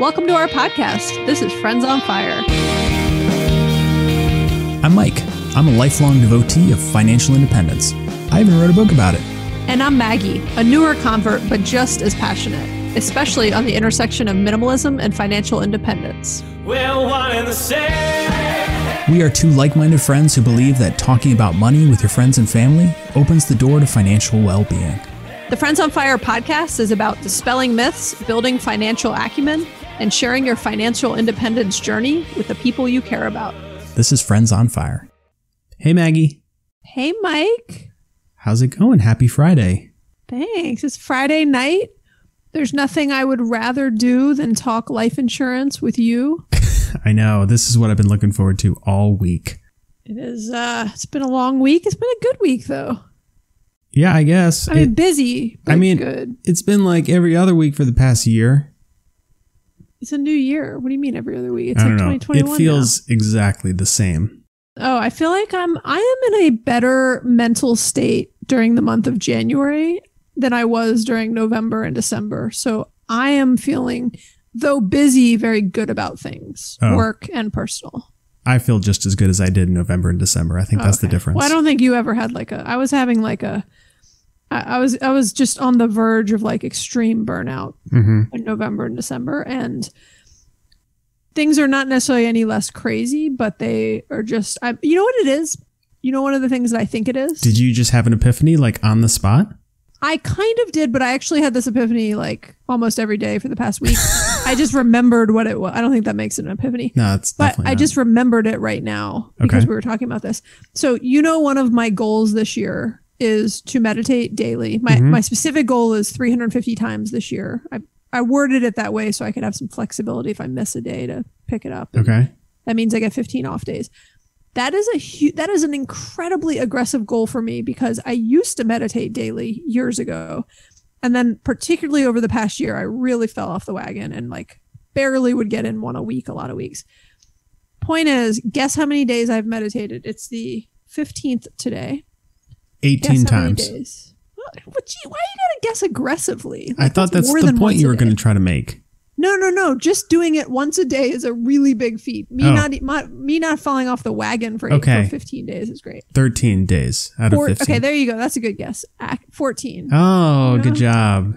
Welcome to our podcast. This is Friends on Fire. I'm Mike. I'm a lifelong devotee of financial independence. I even wrote a book about it. And I'm Maggie, a newer convert, but just as passionate, especially on the intersection of minimalism and financial independence. We're one and the same. We are two like-minded friends who believe that talking about money with your friends and family opens the door to financial well-being. The Friends on Fire podcast is about dispelling myths, building financial acumen, and sharing your financial independence journey with the people you care about. This is Friends on Fire. Hey, Maggie. Hey, Mike. How's it going? Happy Friday. Thanks. It's Friday night. There's nothing I would rather do than talk life insurance with you. I know. This is what I've been looking forward to all week. It is. It's been a long week. It's been a good week, though. Yeah, I guess. I mean, busy, but good. It's been like every other week for the past year. It's a new year. What do you mean every other week? It's like 2021. It feels exactly the same. Oh, I feel like I am in a better mental state during the month of January than I was during November and December. So I am feeling, though busy, very good about things, work and personal. I feel just as good as I did in November and December. I think that's the difference. Well, I don't think you ever had like a... I was just on the verge of like extreme burnout in November and December, and things are not necessarily any less crazy, but they are just, you know what it is? You know, one of the things that I think it is. Did you just have an epiphany like on the spot? I kind of did, but I actually had this epiphany like almost every day for the past week. I just remembered what it was. I don't think that makes it an epiphany. No, it's definitely not. I just remembered it right now because we were talking about this. So, you know, one of my goals this year is to meditate daily. My specific goal is 350 times this year. I worded it that way so I could have some flexibility if I miss a day to pick it up. Okay. That means I get 15 off days. That is an incredibly aggressive goal for me because I used to meditate daily years ago. And then particularly over the past year, I really fell off the wagon and like barely would get in one a week, a lot of weeks. Point is, guess how many days I've meditated? It's the 15th today. 18 times. Well, gee, why you gotta guess aggressively? Like, I thought that's the point you were going to try to make. No. Just doing it once a day is a really big feat. Me not falling off the wagon for 15 days is great. 13 days out of 15. Okay, there you go. That's a good guess. 14. Oh, you know? Good job.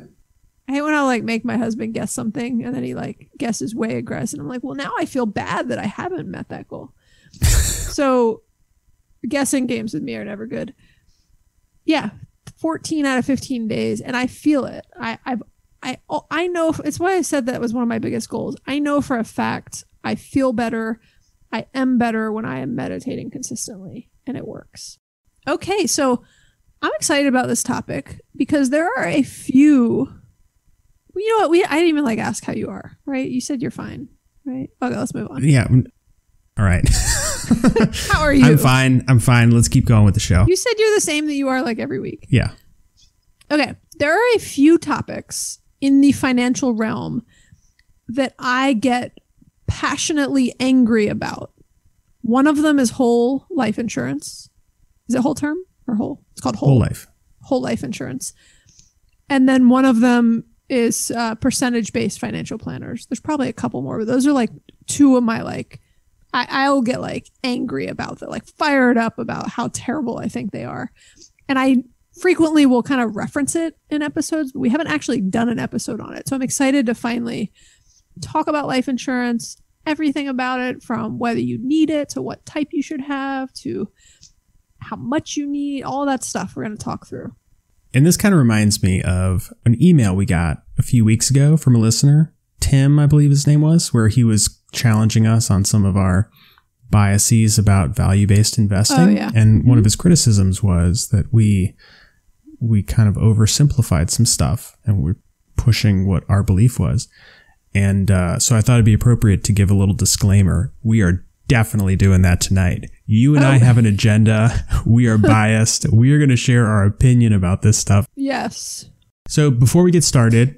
I hate when I like make my husband guess something and then he like guesses way aggressive. I'm like, well, now I feel bad that I haven't met that goal. So guessing games with me are never good. Yeah, 14 out of 15 days, and I feel it. I know. It's why I said that was one of my biggest goals. I know for a fact I feel better. I am better when I am meditating consistently, and it works. Okay, so I'm excited about this topic because there are a few. You know what? I didn't even like ask how you are, right? You said you're fine, right? Okay, let's move on. Yeah. All right. How are you? I'm fine. Let's keep going with the show. You said you're the same that you are like every week. Yeah. Okay. There are a few topics in the financial realm that I get passionately angry about. One of them is whole life insurance. Is it whole term or whole? It's called whole life. Whole life insurance. And then one of them is percentage-based financial planners. There's probably a couple more, but those are like two of my like... I'll get like angry about that, like fired up about how terrible I think they are. And I frequently will kind of reference it in episodes, but we haven't actually done an episode on it. So I'm excited to finally talk about life insurance, everything about it, from whether you need it to what type you should have to how much you need, all that stuff we're going to talk through. And this kind of reminds me of an email we got a few weeks ago from a listener, Tim, I believe his name was, where he was challenging us on some of our biases about value-based investing. Oh, yeah. And one of his criticisms was that we kind of oversimplified some stuff and we're pushing what our belief was. And so I thought it'd be appropriate to give a little disclaimer. We are definitely doing that tonight. You and I have an agenda. We are biased. We are going to share our opinion about this stuff. Yes. So before we get started...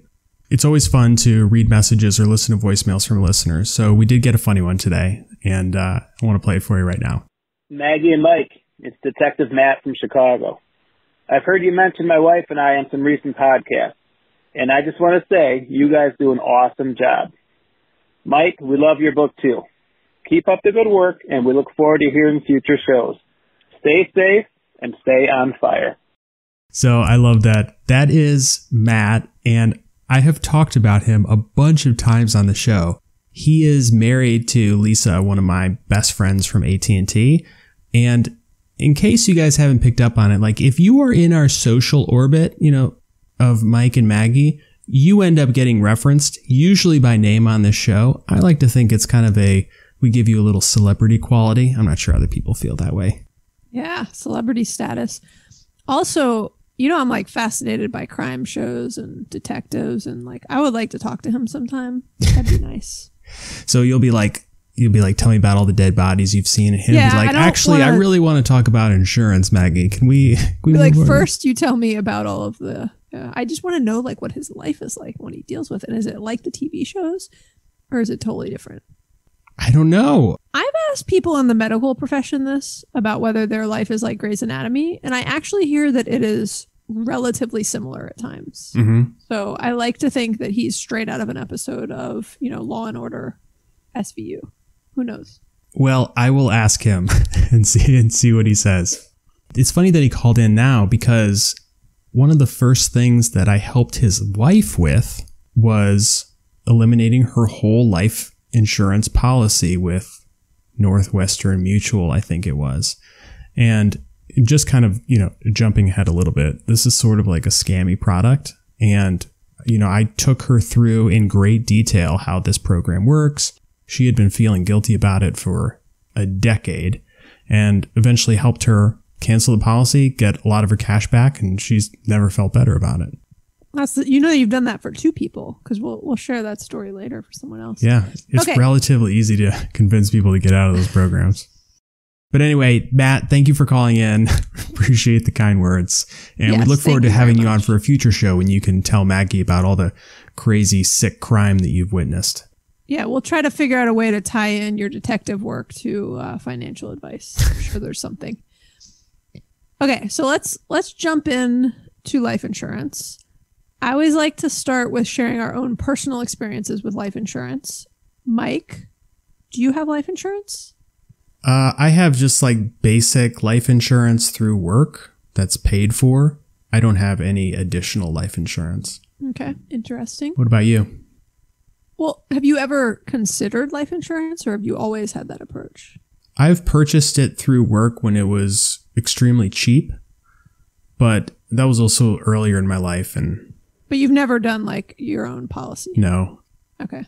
It's always fun to read messages or listen to voicemails from listeners. So we did get a funny one today, and I want to play it for you right now. Maggie and Mike, it's Detective Matt from Chicago. I've heard you mention my wife and I on some recent podcasts, and I just want to say you guys do an awesome job. Mike, we love your book too. Keep up the good work, and we look forward to hearing future shows. Stay safe and stay on fire. So I love that. That is Matt, and I have talked about him a bunch of times on the show. He is married to Lisa, one of my best friends from AT&T. And in case you guys haven't picked up on it, like if you are in our social orbit, you know, of Mike and Maggie, you end up getting referenced usually by name on this show. I like to think it's kind of a, we give you a little celebrity quality. I'm not sure other people feel that way. Yeah, celebrity status. Also, you know, I'm like fascinated by crime shows and detectives, and like I would like to talk to him sometime. That'd be nice. So you'll be like, tell me about all the dead bodies you've seen, and he'll be like, I really want to talk about insurance, Maggie. Can we be like, first you tell me about all of the. I just want to know like what his life is like when he deals with it. And is it like the TV shows, or is it totally different? I don't know. I've asked people in the medical profession this about whether their life is like Grey's Anatomy, and I actually hear that it is relatively similar at times. Mm-hmm. So I like to think that he's straight out of an episode of, you know, Law and Order, SVU. Who knows? Well, I will ask him and see what he says. It's funny that he called in now, because one of the first things that I helped his wife with was eliminating her whole life insurance policy with Northwestern Mutual, I think it was. And just kind of, you know, jumping ahead a little bit, this is sort of like a scammy product. And, you know, I took her through in great detail how this program works. She had been feeling guilty about it for a decade, and eventually helped her cancel the policy, get a lot of her cash back, and she's never felt better about it. You know, you've done that for two people, because we'll share that story later for someone else. Yeah, it's okay. Relatively easy to convince people to get out of those programs. But anyway, Matt, thank you for calling in. Appreciate the kind words. And yes, we look forward to having you on for a future show when you can tell Maggie about all the crazy, sick crime that you've witnessed. Yeah, we'll try to figure out a way to tie in your detective work to financial advice. I'm sure there's something. Okay, so let's jump in to life insurance. I always like to start with sharing our own personal experiences with life insurance. Mike, do you have life insurance? I have just like basic life insurance through work that's paid for. I don't have any additional life insurance. Okay, interesting. What about you? Well, have you ever considered life insurance, or have you always had that approach? I've purchased it through work when it was extremely cheap, but that was also earlier in my life, and... But you've never done like your own policy? No. Okay.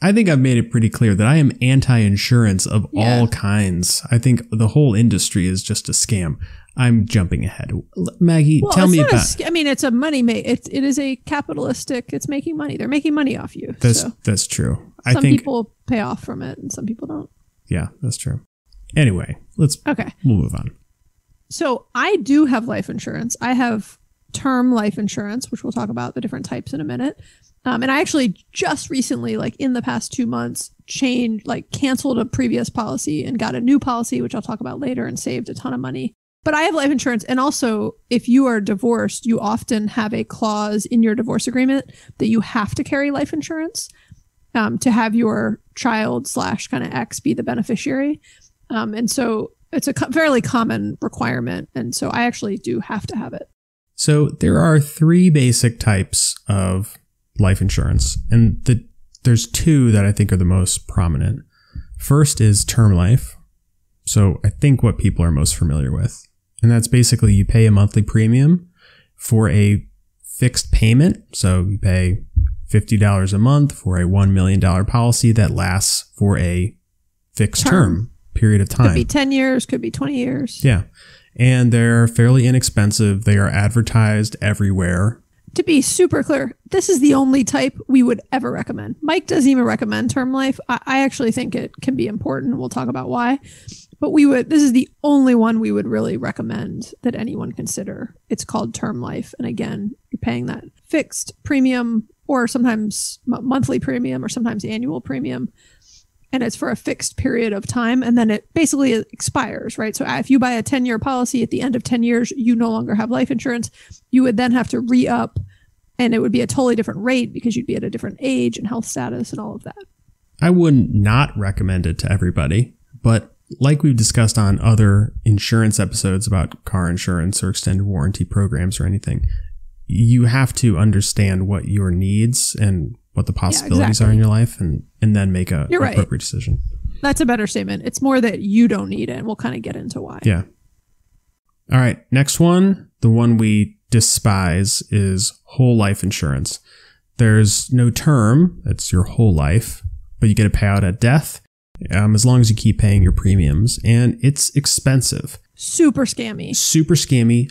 I think I've made it pretty clear that I am anti-insurance of all kinds. I think the whole industry is just a scam. I'm jumping ahead. Maggie, tell me about it. I mean, it's a money make. It is a capitalistic. It's making money. They're making money off you. That's true. I think some people pay off from it and some people don't. Yeah, that's true. Anyway, we'll move on. So I do have life insurance. I have term life insurance, which we'll talk about the different types in a minute. And I actually just recently, like in the past 2 months, canceled a previous policy and got a new policy, which I'll talk about later, and saved a ton of money. But I have life insurance. And also, if you are divorced, you often have a clause in your divorce agreement that you have to carry life insurance to have your child /ex be the beneficiary. And so it's a fairly common requirement. And so I actually do have to have it. So there are three basic types of life insurance, and there's two that I think are the most prominent. First is term life. So I think what people are most familiar with, and that's basically you pay a monthly premium for a fixed payment. So you pay $50 a month for a $1 million policy that lasts for a fixed term period of time. Could be 10 years, could be 20 years. Yeah. And they're fairly inexpensive. They are advertised everywhere. To be super clear, this is the only type we would ever recommend. Mike doesn't even recommend term life. I actually think it can be important. We'll talk about why. But this is the only one we would really recommend that anyone consider. It's called term life. And again, you're paying that fixed premium, or sometimes monthly premium, or sometimes annual premium. And it's for a fixed period of time. And then it basically expires, right? So if you buy a 10-year policy, at the end of 10 years, you no longer have life insurance. You would then have to re-up, and it would be a totally different rate because you'd be at a different age and health status and all of that. I would not recommend it to everybody, but like we've discussed on other insurance episodes about car insurance or extended warranty programs or anything, you have to understand what your needs and what the possibilities are in your life, and then make an appropriate decision. That's a better statement. It's more that you don't need it, and we'll kind of get into why. Yeah. All right. Next one, the one we despise, is whole life insurance. There's no term. It's your whole life, but you get a payout at death as long as you keep paying your premiums, and it's expensive. Super scammy. Super scammy.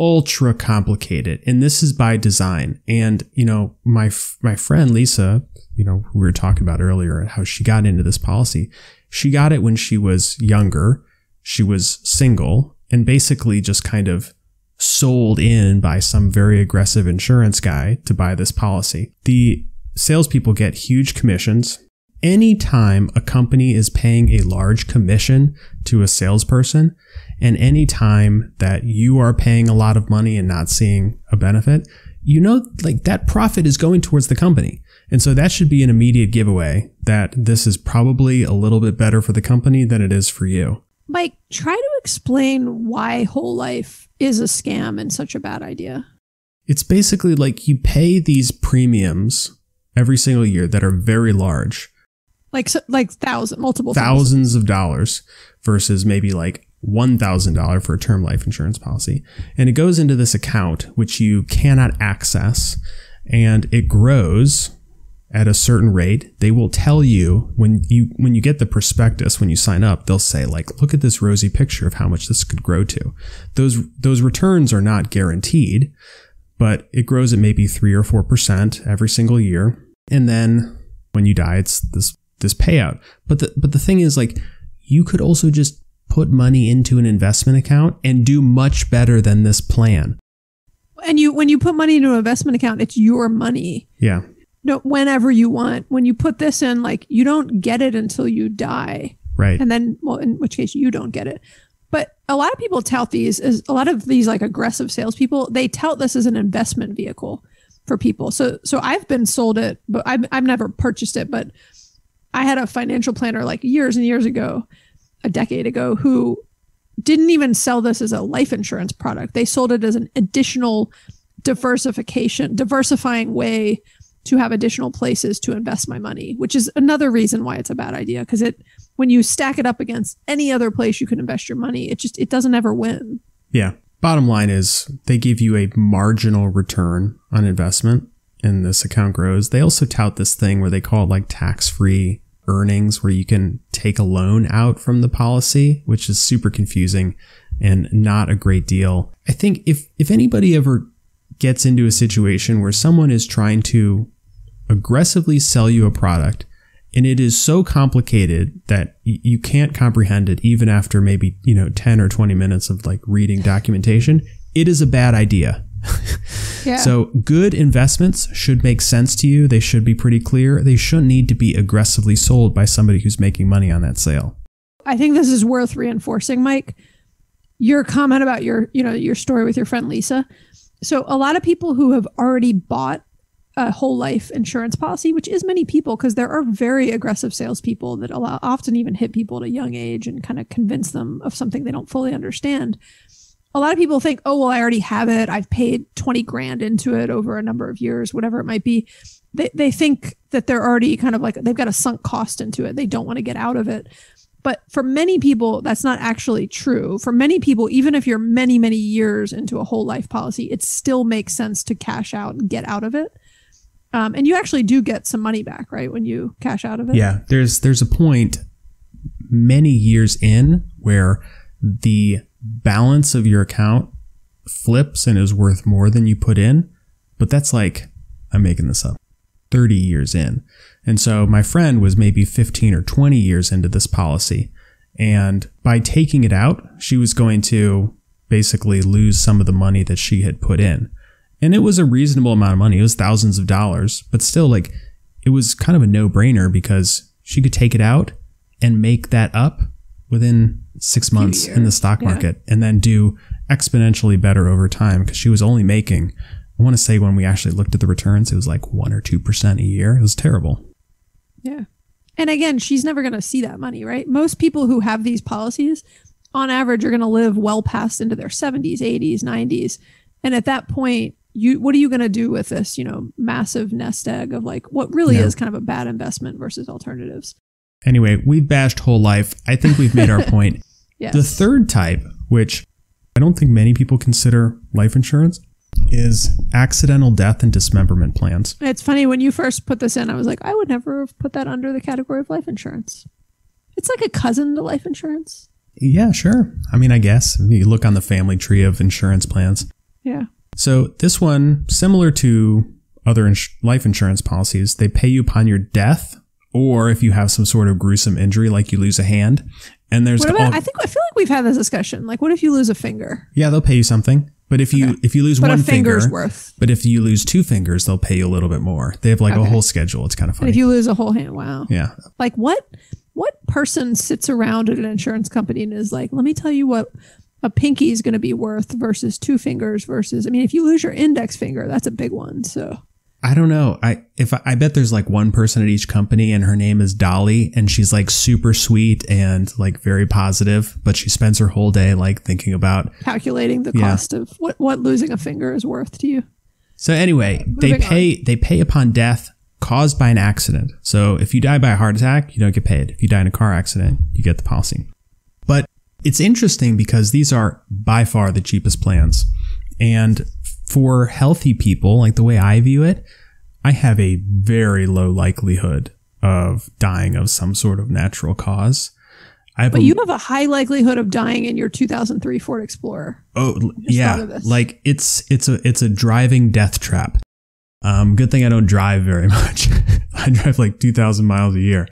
Ultra complicated, and this is by design. And you know, my friend Lisa, you know, who we were talking about earlier, how she got into this policy. She got it when she was younger. She was single and basically just kind of sold in by some very aggressive insurance guy to buy this policy. The salespeople get huge commissions. Anytime a company is paying a large commission to a salesperson, and any time that you are paying a lot of money and not seeing a benefit, you know, like, that profit is going towards the company. And so that should be an immediate giveaway that this is probably a little bit better for the company than it is for you. Mike, try to explain why whole life is a scam and such a bad idea. It's basically like you pay these premiums every single year that are very large. Like thousands of dollars versus maybe like $1,000 for a term life insurance policy. And it goes into this account, which you cannot access, and it grows at a certain rate. They will tell you when you get the prospectus, when you sign up, they'll say, like, look at this rosy picture of how much this could grow to. Those returns are not guaranteed, but it grows at maybe 3 or 4% every single year. And then when you die, it's this payout. But the thing is, like, you could also just put money into an investment account and do much better than this plan. And when you put money into an investment account, it's your money. Yeah. No, whenever you want. When you put this in, like, you don't get it until you die. Right. And then, well, in which case you don't get it. But a lot of people tout these as, a lot of these like aggressive salespeople, they tout this as an investment vehicle for people. So I've been sold it, but I've never purchased it, but I had a financial planner like years and years ago, a decade ago, who didn't even sell this as a life insurance product. They sold it as an additional diversifying way to have additional places to invest my money, which is another reason why it's a bad idea. Because when you stack it up against any other place you can invest your money, it doesn't ever win. Yeah. Bottom line is they give you a marginal return on investment, and this account grows. They also tout this thing where they call it like tax-free earnings, where you can take a loan out from the policy, which is super confusing and not a great deal. I think if anybody ever gets into a situation where someone is trying to aggressively sell you a product and it is so complicated that you can't comprehend it, even after maybe, you know, 10 or 20 minutes of like reading documentation, it is a bad idea. Yeah. So good investments should make sense to you. They should be pretty clear. They shouldn't need to be aggressively sold by somebody who's making money on that sale. I think this is worth reinforcing, Mike, your comment about your story with your friend Lisa. So a lot of people who have already bought a whole life insurance policy, which is many people, because there are very aggressive salespeople that often even hit people at a young age and kind of convince them of something they don't fully understand. A lot of people think, oh, well, I already have it. I've paid 20 grand into it over a number of years, whatever it might be. They think that they're already kind of like, they've got a sunk cost into it. They don't want to get out of it. But for many people, that's not actually true. For many people, even if you're many, many years into a whole life policy, it still makes sense to cash out and get out of it. And you actually do get some money back, right, when you cash out of it? Yeah, there's a point many years in where the balance of your account flips and is worth more than you put in. But that's like, I'm making this up, 30 years in. And so my friend was maybe 15 or 20 years into this policy. And by taking it out, she was going to basically lose some of the money that she had put in. And it was a reasonable amount of money. It was thousands of dollars, but still, like, it was kind of a no-brainer because she could take it out and make that up within 6 months in the stock market, and then do exponentially better over time, because she was only making, I want to say when we actually looked at the returns, it was like 1 or 2% a year. It was terrible. Yeah. And again, she's never going to see that money, right? Most people who have these policies on average are going to live well past into their 70s, 80s, 90s. And at that point, what are you going to do with this, you know, massive nest egg of like what really is kind of a bad investment versus alternatives? Anyway, we've bashed whole life. I think we've made our point. Yes. The third type, which I don't think many people consider life insurance, is accidental death and dismemberment plans. It's funny, when you first put this in, I was like, I would never have put that under the category of life insurance. It's like a cousin to life insurance. Yeah, sure. I mean, I guess you look on the family tree of insurance plans. Yeah. So this one, similar to other life insurance policies, they pay you upon your death or if you have some sort of gruesome injury, like you lose a hand. And there's I feel like we've had this discussion. Like, what if you lose a finger? Yeah, they'll pay you something. But if you lose one finger, but if you lose two fingers, they'll pay you a little bit more. They have like a whole schedule. It's kind of funny. And if you lose a whole hand, wow. Yeah. Like what person sits around at an insurance company and is like, let me tell you what a pinky is going to be worth versus two fingers versus, I mean, if you lose your index finger, that's a big one. So I don't know. I bet there's like one person at each company and her name is Dolly and she's like super sweet and like very positive, but she spends her whole day like thinking about calculating the cost of what losing a finger is worth to you. So anyway, they pay upon death caused by an accident. So if you die by a heart attack, you don't get paid. If you die in a car accident, you get the policy. But it's interesting because these are by far the cheapest plans. And for healthy people, like the way I view it, I have a very low likelihood of dying of some sort of natural cause. But you have a high likelihood of dying in your 2003 Ford Explorer. Oh, yeah. Like it's a driving death trap. Good thing I don't drive very much. I drive like 2,000 miles a year.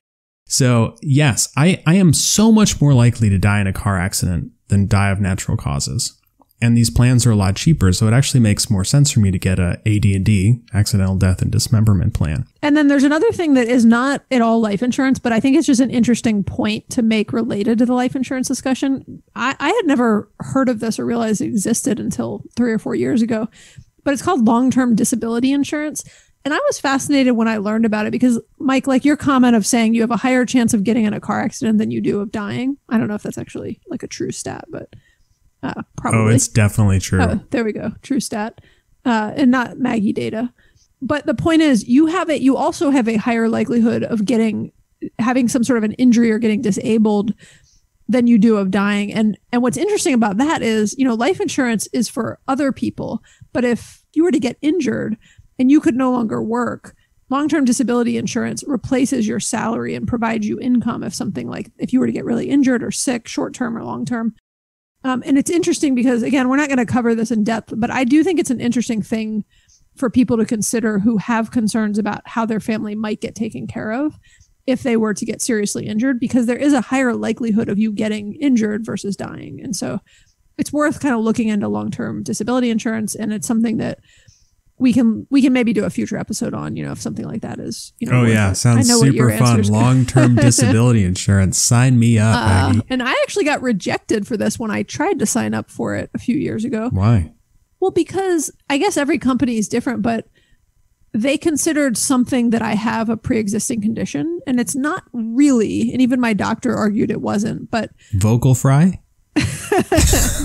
So yes, I am so much more likely to die in a car accident than die of natural causes. And these plans are a lot cheaper, so it actually makes more sense for me to get a AD&D, accidental death and dismemberment plan. And then there's another thing that is not at all life insurance, but I think it's just an interesting point to make related to the life insurance discussion. I had never heard of this or realized it existed until 3 or 4 years ago, but it's called long-term disability insurance. And I was fascinated when I learned about it because, Mike, like your comment of saying you have a higher chance of getting in a car accident than you do of dying. I don't know if that's actually like a true stat, but... probably. Oh, it's definitely true. Oh, there we go. True stat. And not Maggie data. But the point is you also have a higher likelihood of having some sort of an injury or getting disabled than you do of dying. And what's interesting about that is, you know, life insurance is for other people, but if you were to get injured and you could no longer work, long-term disability insurance replaces your salary and provides you income if you were to get really injured or sick, short-term or long-term. And it's interesting because, again, we're not going to cover this in depth, but I do think it's an interesting thing for people to consider who have concerns about how their family might get taken care of if they were to get seriously injured, because there is a higher likelihood of you getting injured versus dying. And so it's worth kind of looking into long-term disability insurance. And it's something that we can maybe do a future episode on, you know, if something like that is, you know. Oh, yeah. Sounds super fun. Long-term disability insurance. Sign me up, Maggie. And I actually got rejected for this when I tried to sign up for it a few years ago. Why? Well, because I guess every company is different, but they considered something that I have a pre-existing condition, and it's not really. And even my doctor argued it wasn't, but... Vocal fry?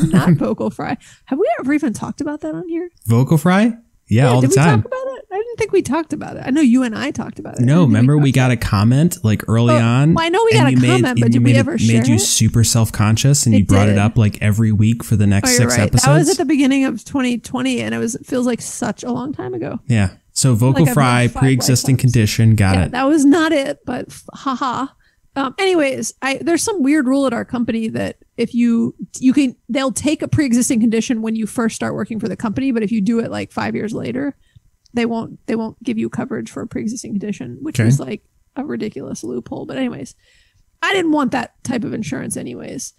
Not vocal fry. Have we ever even talked about that on here? Vocal fry? Yeah, all the time. Did we talk about it? I didn't think we talked about it. I know you and I talked about it. No, remember we got a comment like early on. Well, I know we got a comment, but did we ever share it? Made you super self-conscious and you brought it up like every week for the next 6 episodes. That was at the beginning of 2020 and it feels like such a long time ago. Yeah. So vocal fry, pre-existing condition, got it. That was not it, but haha. Anyways, there's some weird rule at our company that if they'll take a pre-existing condition when you first start working for the company, but if you do it like 5 years later, they won't give you coverage for a pre-existing condition, which is like a ridiculous loophole. But anyways, I didn't want that type of insurance anyways.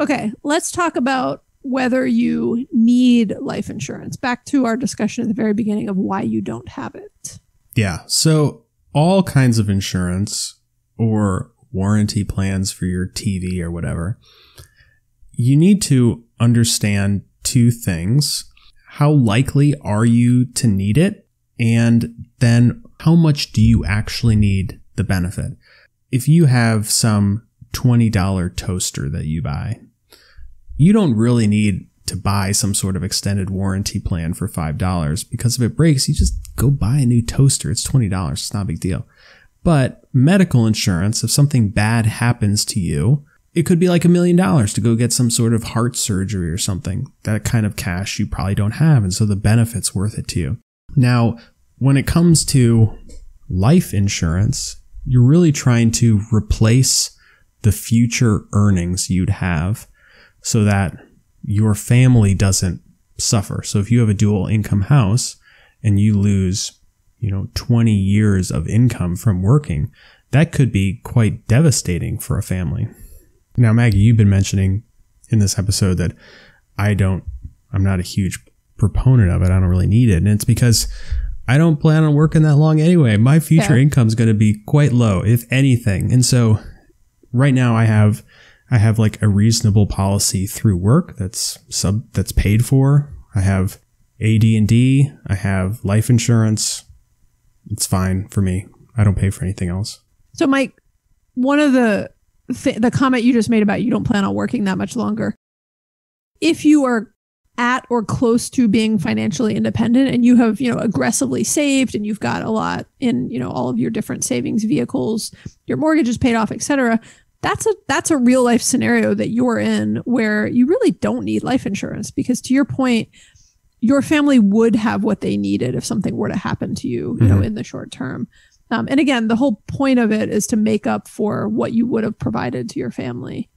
Okay, let's talk about whether you need life insurance. Back to our discussion at the very beginning of why you don't have it. Yeah, so all kinds of insurance or warranty plans for your TV or whatever, you need to understand two things. How likely are you to need it? And then how much do you actually need the benefit? if you have some $20 toaster that you buy, you don't really need to buy some sort of extended warranty plan for $5, because if it breaks, you just go buy a new toaster. It's $20. It's not a big deal. But medical insurance, if something bad happens to you, it could be like $1 million to go get some sort of heart surgery or something. That kind of cash you probably don't have, and so the benefit's worth it to you. Now, when it comes to life insurance, you're really trying to replace the future earnings you'd have so that your family doesn't suffer. So if you have a dual income house and you lose, 20 years of income from working, that could be quite devastating for a family. Now, Maggie, you've been mentioning in this episode that I'm not a huge proponent of it. I don't really need it. And it's because I don't plan on working that long anyway. My future income is going to be quite low, if anything. And so right now I have like a reasonable policy through work that's paid for. I have AD&D. I have life insurance. It's fine for me. I don't pay for anything else. So Mike, one of the comment you just made about you don't plan on working that much longer. If you are at or close to being financially independent and you have, aggressively saved and you've got a lot in, all of your different savings vehicles, your mortgage is paid off, etc., that's a real life scenario that you're in where you really don't need life insurance, because to your point, your family would have what they needed if something were to happen to you, in the short term. And again, the whole point of it is to make up for what you would have provided to your family.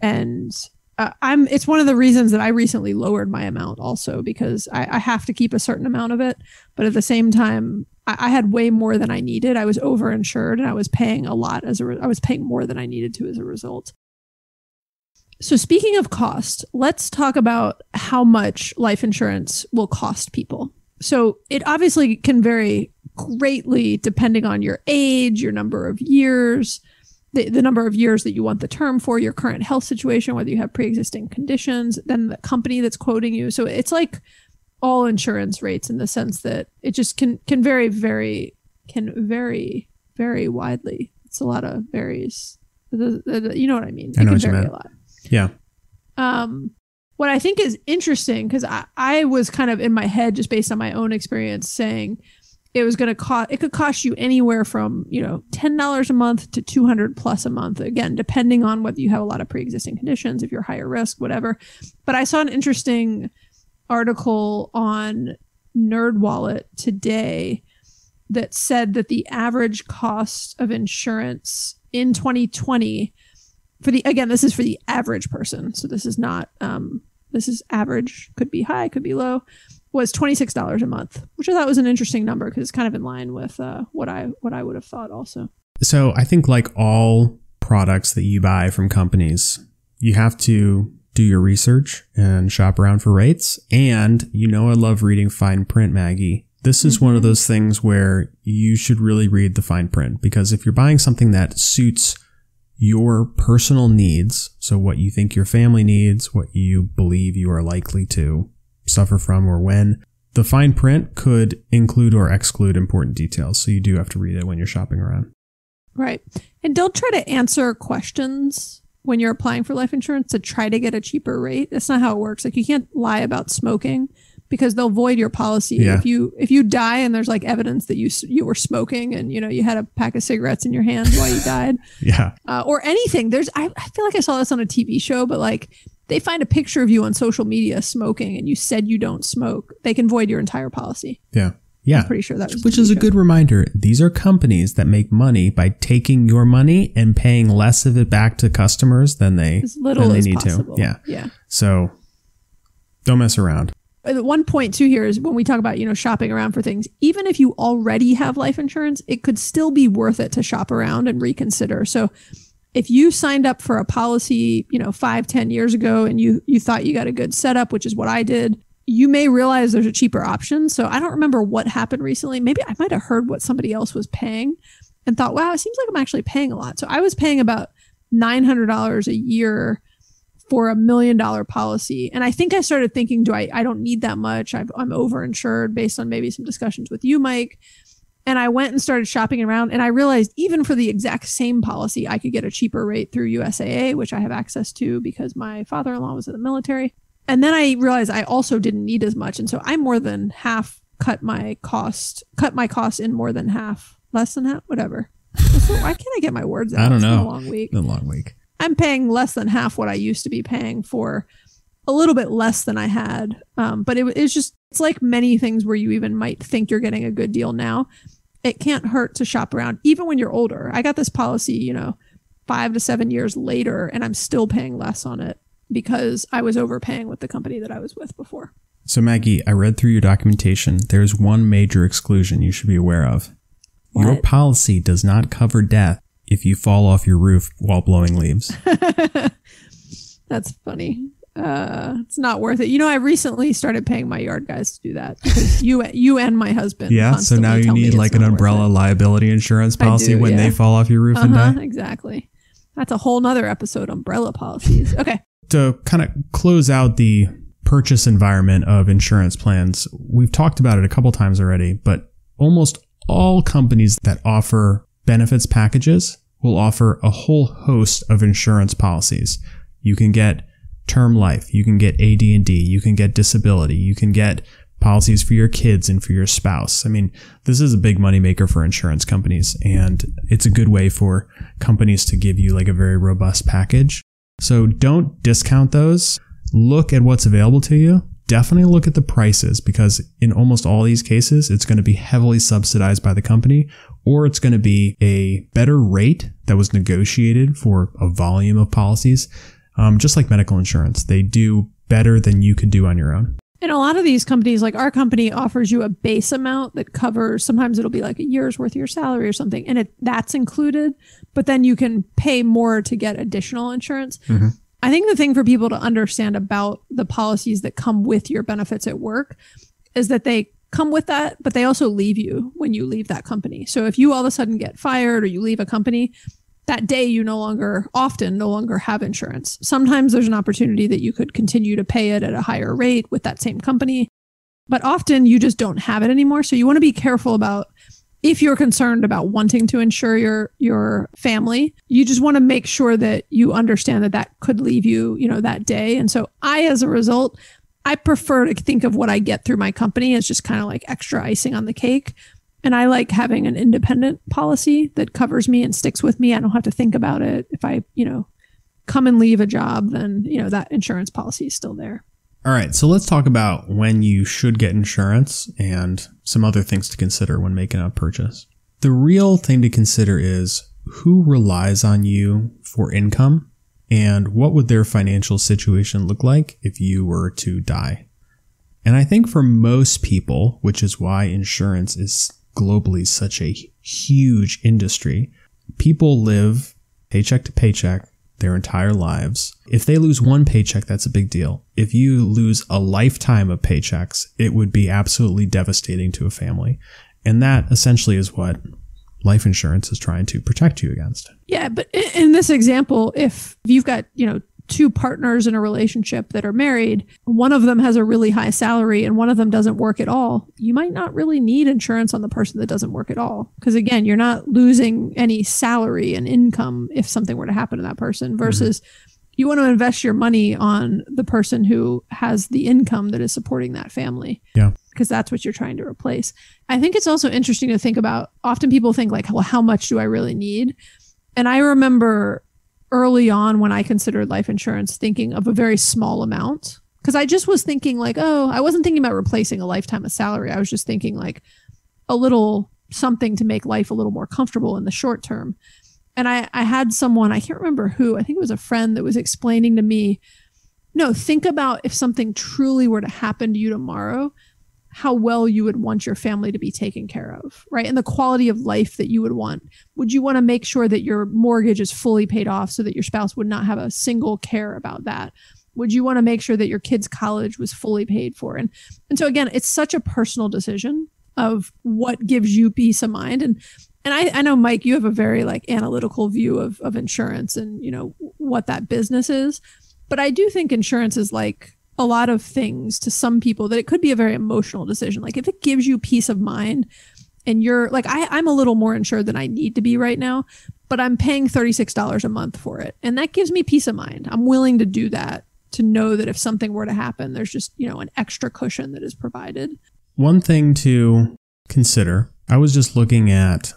And it's one of the reasons that I recently lowered my amount also, because I have to keep a certain amount of it. But at the same time, I had way more than I needed. I was overinsured and I was paying a lot I was paying more than I needed to as a result. So speaking of cost, let's talk about how much life insurance will cost people. So it obviously can vary greatly depending on your age, your number of years, the number of years that you want the term for, your current health situation, whether you have pre-existing conditions, then the company that's quoting you. So it's like all insurance rates in the sense that it just can vary very widely. It's a lot of varies. You know what I mean? It can vary a lot. Yeah. What I think is interesting, because I was kind of in my head just based on my own experience saying it could cost you anywhere from, $10 a month to $200+ a month. Again, depending on whether you have a lot of pre-existing conditions, if you're higher risk, whatever. But I saw an interesting article on NerdWallet today that said that the average cost of insurance in 2020 this is for the average person. So this is not, this is average, could be high, could be low, was $26 a month, which I thought was an interesting number because it's kind of in line with what I would have thought also. So I think like all products that you buy from companies, you have to do your research and shop around for rates. And, I love reading fine print, Maggie. This is one of those things where you should really read the fine print, because if you're buying something that suits your personal needs, so what you think your family needs, what you believe you are likely to suffer from or when, the fine print could include or exclude important details. So you do have to read it when you're shopping around. Right. And don't try to answer questions when you're applying for life insurance to try to get a cheaper rate. That's not how it works. Like, you can't lie about smoking, because they'll void your policy. Yeah. If you die and there's like evidence that you were smoking and you had a pack of cigarettes in your hand while you died. Yeah. Or anything. I feel like I saw this on a TV show, but like they find a picture of you on social media smoking and you said you don't smoke, they can void your entire policy. Yeah. Yeah. I'm pretty sure that was. Which is a good reminder. These are companies that make money by taking your money and paying less of it back to customers than they need to. Yeah. Yeah. So don't mess around. One point too here is when we talk about, shopping around for things, even if you already have life insurance, it could still be worth it to shop around and reconsider. So if you signed up for a policy, 5-10 years ago and you thought you got a good setup, which is what I did, you may realize there's a cheaper option. So I don't remember what happened recently. Maybe I might have heard what somebody else was paying and thought, wow, it seems like I'm actually paying a lot. So I was paying about $900 a year for $1 million policy. And I think I started thinking, I don't need that much. I'm overinsured based on maybe some discussions with you, Mike. And I went and started shopping around, and I realized even for the exact same policy, I could get a cheaper rate through USAA, which I have access to because my father-in-law was in the military. And then I realized I also didn't need as much. And so I more than half cut my costs in more than half, less than half, whatever. So why can't I get my words out? I don't know. It's been a long week. I'm paying less than half what I used to be paying for a little bit less than I had. But it's just, it's like many things where you even might think you're getting a good deal now. It can't hurt to shop around, even when you're older. I got this policy, 5 to 7 years later, and I'm still paying less on it because I was overpaying with the company that I was with before. So Maggie, I read through your documentation. There's one major exclusion you should be aware of. What? Your policy does not cover death if you fall off your roof while blowing leaves. That's funny. It's not worth it. I recently started paying my yard guys to do that because you and my husband. Yeah. So now you need like an umbrella liability insurance policy when they fall off your roof and die. Exactly. That's a whole nother episode. Umbrella policies. Okay. To kind of close out the purchase environment of insurance plans, we've talked about it a couple times already, but almost all companies that offer benefits packages will offer a whole host of insurance policies. You can get term life, you can get AD&D, you can get disability, you can get policies for your kids and for your spouse. I mean, this is a big moneymaker for insurance companies, and it's a good way for companies to give you like a very robust package. So don't discount those. Look at what's available to you. Definitely look at the prices, because in almost all these cases, it's going to be heavily subsidized by the company, or it's going to be a better rate that was negotiated for a volume of policies. Just like medical insurance, they do better than you could do on your own. And a lot of these companies, like our company, offers you a base amount that covers, sometimes it'll be like a year's worth of your salary or something, and that's included, but then you can pay more to get additional insurance. Mm-hmm. I think the thing for people to understand about the policies that come with your benefits at work is that they come with that, but they also leave you when you leave that company. So if you all of a sudden get fired or you leave a company, that day you often no longer have insurance. Sometimes there's an opportunity that you could continue to pay it at a higher rate with that same company, but often you just don't have it anymore. So you want to be careful about, if you're concerned about wanting to insure your family, you just want to make sure that you understand that that could leave you, that day. And so as a result, I prefer to think of what I get through my company as just kind of like extra icing on the cake. And I like having an independent policy that covers me and sticks with me. I don't have to think about it. If I, come and leave a job, then, that insurance policy is still there. All right. So let's talk about when you should get insurance and some other things to consider when making a purchase. The real thing to consider is who relies on you for income and what would their financial situation look like if you were to die. And I think for most people, which is why insurance is globally such a huge industry, people live paycheck to paycheck their entire lives. If they lose one paycheck, that's a big deal. If you lose a lifetime of paychecks, it would be absolutely devastating to a family. And that essentially is what life insurance is trying to protect you against. Yeah, but in this example, if you've got, two partners in a relationship that are married, one of them has a really high salary and one of them doesn't work at all, you might not really need insurance on the person that doesn't work at all. Because again, you're not losing any salary and income if something were to happen to that person, versus you want to invest your money on the person who has the income that is supporting that family. Yeah. Because that's what you're trying to replace. I think it's also interesting to think about, often people think like, well, how much do I really need? And I remember early on when I considered life insurance, thinking of a very small amount, because I just was thinking like, I wasn't thinking about replacing a lifetime of salary. I was just thinking like a little something to make life a little more comfortable in the short term. And I had someone, I can't remember who, I think it was a friend, that was explaining to me, no, think about if something truly were to happen to you tomorrow, how well you would want your family to be taken care of, right? And the quality of life that you would want. Would you want to make sure that your mortgage is fully paid off so that your spouse would not have a single care about that? Would you want to make sure that your kids' college was fully paid for? And so again, it's such a personal decision of what gives you peace of mind. And I know, Mike, you have a very like analytical view of insurance and what that business is. But I do think insurance is like a lot of things to some people, that it could be a very emotional decision. Like if it gives you peace of mind and you're like, I'm a little more insured than I need to be right now, but I'm paying $36 a month for it. And that gives me peace of mind. I'm willing to do that, to know that if something were to happen, there's just, you know, an extra cushion that is provided. One thing to consider, I was just looking at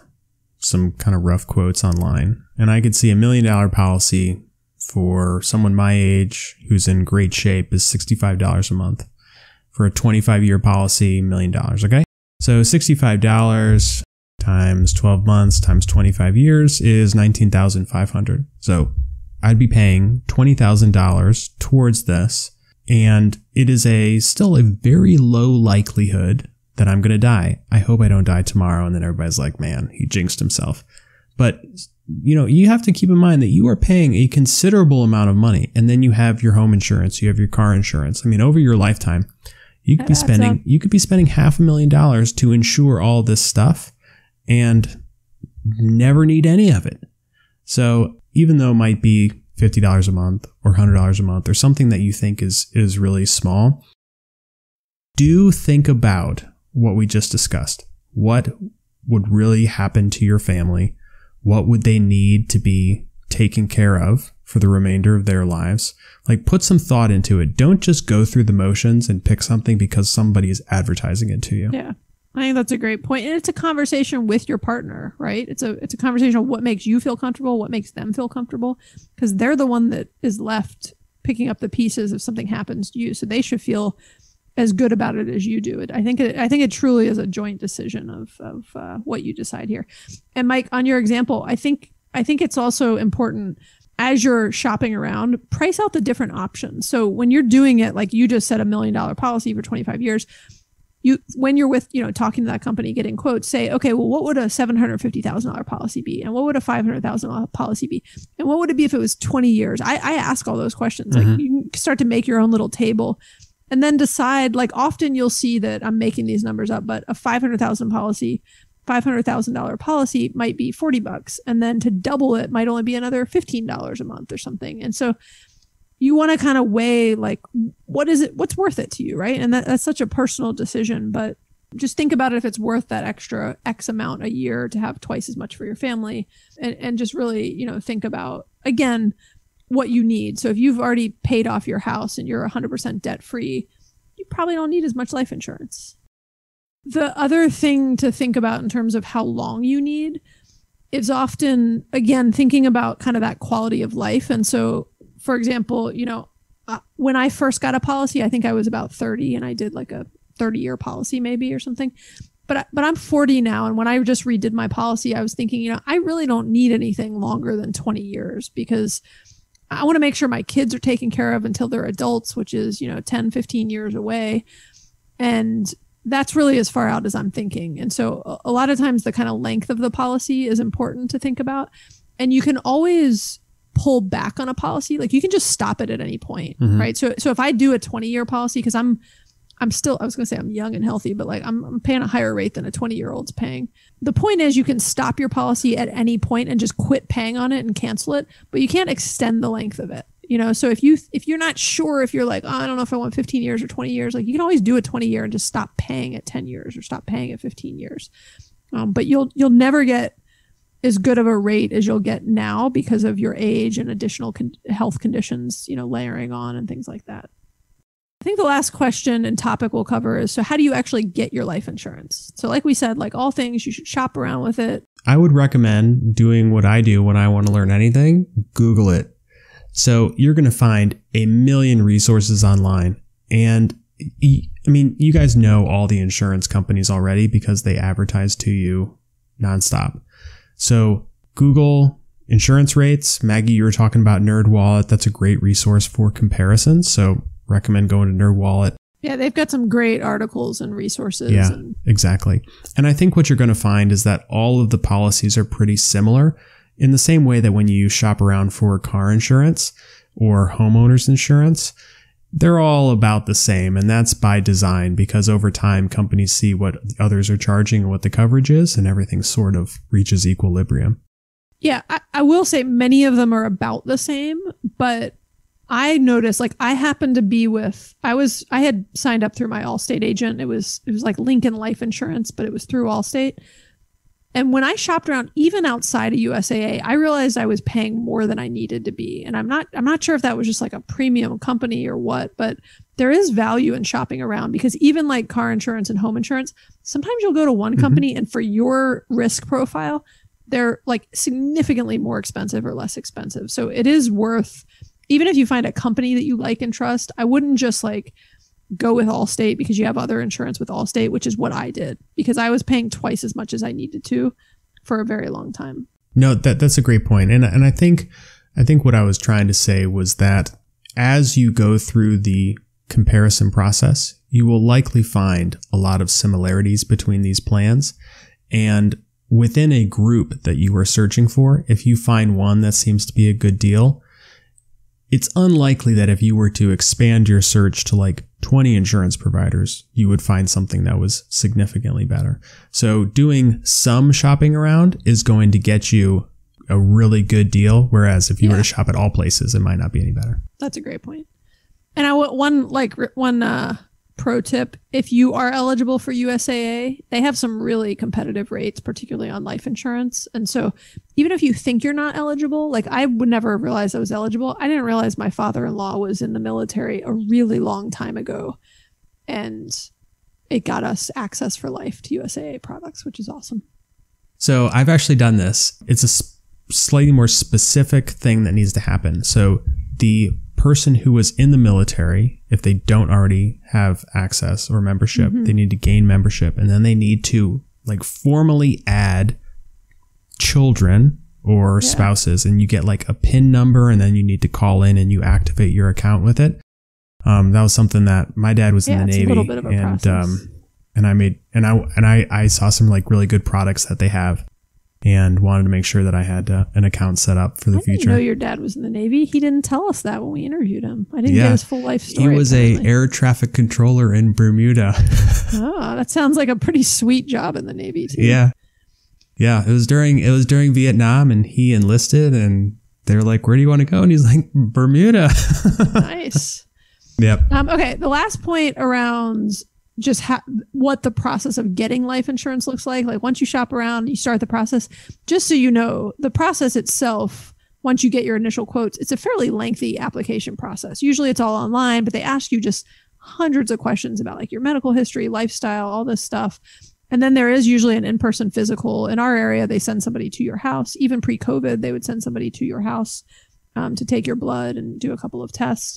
some kind of rough quotes online, and I could see a $1 million policy for someone my age who's in great shape is $65 a month. For a 25-year policy, $1 million, okay? So $65 times 12 months times 25 years is $19,500. So I'd be paying $20,000 towards this, and it is still a very low likelihood that I'm going to die. I hope I don't die tomorrow, and then everybody's like, man, he jinxed himself. But you know, you have to keep in mind that you are paying a considerable amount of money, and then you have your home insurance, you have your car insurance. I mean, over your lifetime, you could be spending $500,000 to insure all this stuff and never need any of it. So even though it might be $50 a month or $100 a month or something that you think is really small, do think about what we just discussed. What would really happen to your family? What would they need to be taken care of for the remainder of their lives? Like, put some thought into it. Don't just go through the motions and pick something because somebody is advertising it to you. Yeah, I think that's a great point. And it's a conversation with your partner, right? It's a conversation of what makes you feel comfortable, what makes them feel comfortable, because they're the one that is left picking up the pieces if something happens to you. So they should feel as good about it as you do. I think it truly is a joint decision of what you decide here. And Mike, on your example, I think it's also important, as you're shopping around, price out the different options. So when you're doing it, like you just said, $1 million policy for 25 years, when you're with, you know, talking to that company, getting quotes, say, okay, well, what would a $750,000 policy be? And what would a $500,000 policy be? And what would it be if it was 20 years? I ask all those questions. Mm-hmm. Like, you can start to make your own little table. And then decide, like, often you'll see that I'm making these numbers up, but a $500,000 policy might be $40, and then to double it might only be another $15 a month or something. And so you want to kind of weigh, like, what's worth it to you, right? And that's such a personal decision, but just think about it, if it's worth that extra X amount a year to have twice as much for your family, and just really, you know, think about, again, what you need. So if you've already paid off your house and you're 100% debt free, you probably don't need as much life insurance. The other thing to think about in terms of how long you need is often, again, thinking about kind of that quality of life. And so, for example, you know, when I first got a policy, I think I was about 30, and I did like a 30-year policy maybe or something. But I'm 40 now, and when I just redid my policy, I was thinking, you know, I really don't need anything longer than 20 years because I want to make sure my kids are taken care of until they're adults, which is, you know, 10, 15 years away. And that's really as far out as I'm thinking. And so a lot of times the kind of length of the policy is important to think about. And you can always pull back on a policy. Like, you can just stop it at any point, mm-hmm. right? So if I do a 20-year policy, because I'm still, I was going to say I'm young and healthy, but like I'm paying a higher rate than a 20-year-old's paying. The point is, you can stop your policy at any point and just quit paying on it and cancel it, but you can't extend the length of it. You know, so if you're not sure, if you're like, oh, I don't know if I want 15 years or 20 years, like, you can always do a 20-year and just stop paying at 10 years or stop paying at 15 years. But you'll never get as good of a rate as you'll get now because of your age and additional health conditions, you know, layering on and things like that. I think the last question and topic we'll cover is, so how do you actually get your life insurance? So like we said, like all things, you should shop around with it. I would recommend doing what I do when I want to learn anything: Google it. So you're going to find a million resources online. And I mean, you guys know all the insurance companies already because they advertise to you nonstop. So Google insurance rates. Maggie, you were talking about NerdWallet. That's a great resource for comparison. So recommend going to NerdWallet. Yeah, they've got some great articles and resources. Yeah, exactly. And I think what you're going to find is that all of the policies are pretty similar, in the same way that when you shop around for car insurance or homeowners insurance, they're all about the same. And that's by design, because over time, companies see what others are charging and what the coverage is, and everything sort of reaches equilibrium. Yeah, I will say many of them are about the same, but I noticed, like, I happened to be with, I had signed up through my Allstate agent. It was like Lincoln Life Insurance, but it was through Allstate. And when I shopped around, even outside of USAA, I realized I was paying more than I needed to be. And I'm not sure if that was just like a premium company or what, but there is value in shopping around, because even like car insurance and home insurance, sometimes you'll go to one company and for your risk profile, they're like significantly more expensive or less expensive. So it is worth, even if you find a company that you like and trust, I wouldn't just like go with Allstate because you have other insurance with Allstate, which is what I did, because I was paying twice as much as I needed to for a very long time. No, that's a great point. And I think what I was trying to say was that as you go through the comparison process, you will likely find a lot of similarities between these plans. And within a group that you are searching for, if you find one that seems to be a good deal, it's unlikely that if you were to expand your search to like 20 insurance providers, you would find something that was significantly better. So doing some shopping around is going to get you a really good deal, whereas if you were to shop at all places, it might not be any better. That's a great point. And I want one pro tip. If you are eligible for USAA, they have some really competitive rates, particularly on life insurance. And so even if you think you're not eligible, like I would never have realized I was eligible. I didn't realize my father-in-law was in the military a really long time ago, and it got us access for life to USAA products, which is awesome. So I've actually done this. It's a slightly more specific thing that needs to happen. So the person who was in the military, if they don't already have access or membership, they need to gain membership, and then they need to like formally add children or spouses, and you get like a PIN number, and then you need to call in and you activate your account with it. That was something that my dad was in the Navy, and I saw some like really good products that they have, and wanted to make sure that I had an account set up for the future. I didn't know your dad was in the Navy. He didn't tell us that when we interviewed him. I didn't get his full life story. He was apparently an air traffic controller in Bermuda. Oh, that sounds like a pretty sweet job in the Navy too. Yeah. Yeah, it was during Vietnam, and he enlisted, and they're like, "Where do you want to go?" And he's like, "Bermuda." Nice. Yep. Okay, the last point around just what the process of getting life insurance looks like. Like once you shop around, you start the process. Just so you know, the process itself, once you get your initial quotes, it's a fairly lengthy application process. Usually it's all online, but they ask you just hundreds of questions about like your medical history, lifestyle, all this stuff. And then there is usually an in-person physical. In our area, they send somebody to your house. Even pre-COVID, they would send somebody to your house to take your blood and do a couple of tests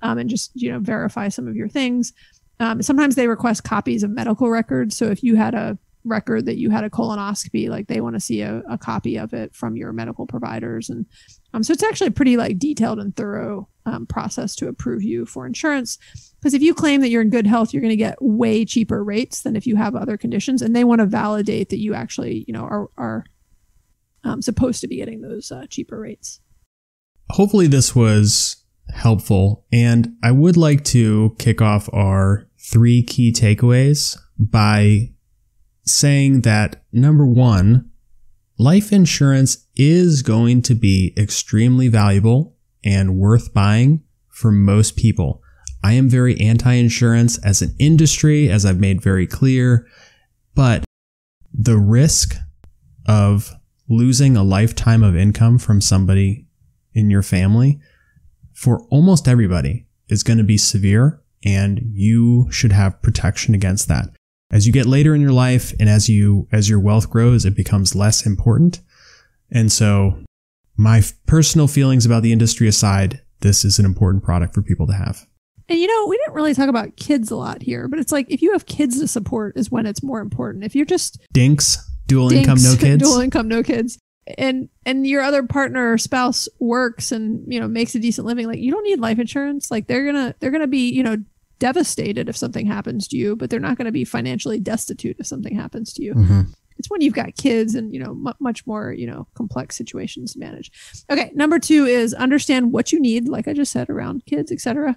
and just, you know, verify some of your things. Sometimes they request copies of medical records. So if you had a record that you had a colonoscopy, like they want to see a copy of it from your medical providers. And so it's actually a pretty like detailed and thorough process to approve you for insurance. Because if you claim that you're in good health, you're going to get way cheaper rates than if you have other conditions. And they want to validate that you actually, you know, are supposed to be getting those cheaper rates. Hopefully this was helpful. And I would like to kick off our 3 key takeaways by saying that number 1, life insurance is going to be extremely valuable and worth buying for most people. I am very anti-insurance as an industry, as I've made very clear, but the risk of losing a lifetime of income from somebody in your family for almost everybody is going to be severe, and you should have protection against that. As you get later in your life and as your wealth grows, it becomes less important. And so my personal feelings about the industry aside, this is an important product for people to have. And you know, we didn't really talk about kids a lot here, but it's like if you have kids to support is when it's more important. If you're just dual income, no kids. And your other partner or spouse works and, you know, makes a decent living, like you don't need life insurance. Like they're gonna be, you know, devastated if something happens to you, but they're not gonna be financially destitute if something happens to you. It's when you've got kids and, you know, much more, you know, complex situations to manage. Okay, number 2 is understand what you need, like I just said, around kids, etc.,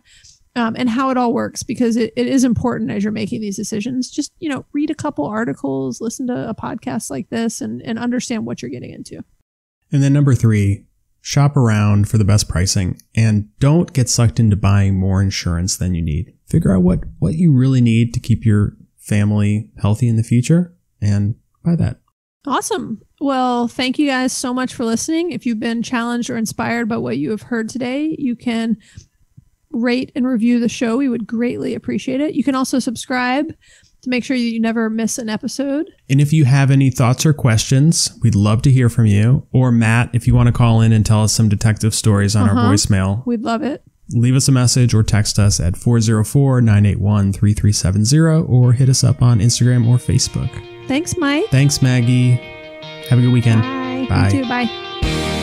and how it all works, because it is important as you're making these decisions. Just, you know, read a couple articles, listen to a podcast like this, and understand what you're getting into. And then number 3, Shop around for the best pricing, and don't get sucked into buying more insurance than you need. Figure out what you really need to keep your family healthy in the future and buy that. Awesome. Well, thank you guys so much for listening. If you've been challenged or inspired by what you have heard today, you can rate and review the show. We would greatly appreciate it. You can also subscribe to make sure you never miss an episode. And if you have any thoughts or questions, we'd love to hear from you. Or Matt, if you want to call in and tell us some detective stories on our voicemail. We'd love it. Leave us a message or text us at 404-981-3370 or hit us up on Instagram or Facebook. Thanks, Mike. Thanks, Maggie. Have a good weekend. Bye. Bye. You too. Bye.